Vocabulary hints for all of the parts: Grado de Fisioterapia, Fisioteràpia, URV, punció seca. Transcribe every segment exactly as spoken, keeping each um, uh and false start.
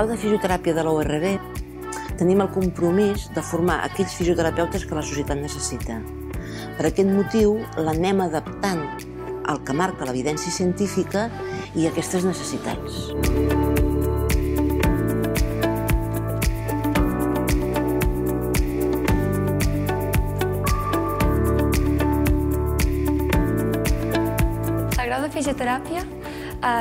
Grau de Fisioteràpia de la U R V tenim el compromís de formar aquells fisioterapeutes que la societat necessita. Per aquest motiu l'anem adaptant al que marca l'evidència científica i aquestes necessitats. La fisioteràpia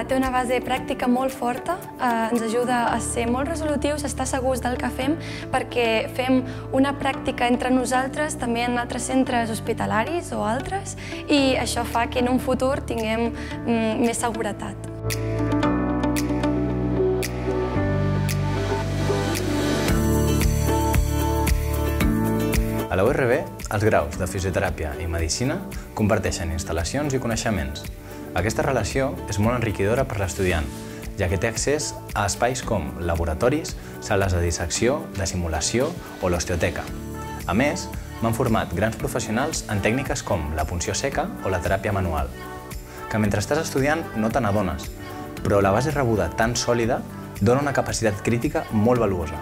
té una base pràctica molt forta, ens ajuda a ser molt resolutius, a estar segurs del que fem, perquè fem una pràctica entre nosaltres, també en altres centres hospitalaris o altres, i això fa que en un futur tinguem més seguretat. A la U R V, els graus de fisioteràpia i medicina comparteixen instal·lacions i coneixements. Aquesta relació és molt enriquidora per l'estudiant, ja que té accés a espais com laboratoris, sales de dissecció, de simulació o l'osteoteca. A més, m'han format grans professionals en tècniques com la punció seca o la teràpia manual, que mentre estàs estudiant no te n'adones, però la base rebuda tan sòlida dona una capacitat crítica molt valuosa.